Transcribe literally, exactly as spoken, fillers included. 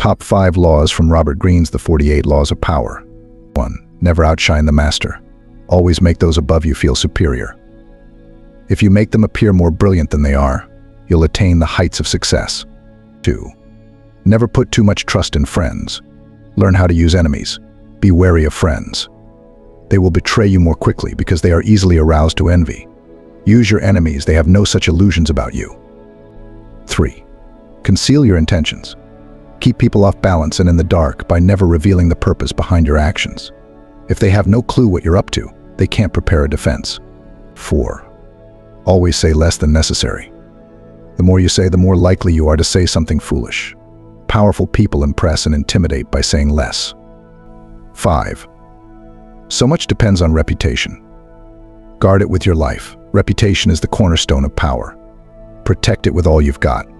Top five laws from Robert Greene's The forty-eight Laws of Power. one Never outshine the master. Always make those above you feel superior. If you make them appear more brilliant than they are, you'll attain the heights of success. two Never put too much trust in friends. Learn how to use enemies. Be wary of friends. They will betray you more quickly because they are easily aroused to envy. Use your enemies, they have no such illusions about you. three Conceal your intentions. Keep people off balance and in the dark by never revealing the purpose behind your actions. If they have no clue what you're up to, they can't prepare a defense. four Always say less than necessary. The more you say, the more likely you are to say something foolish. Powerful people impress and intimidate by saying less. five So much depends on reputation. Guard it with your life. Reputation is the cornerstone of power. Protect it with all you've got.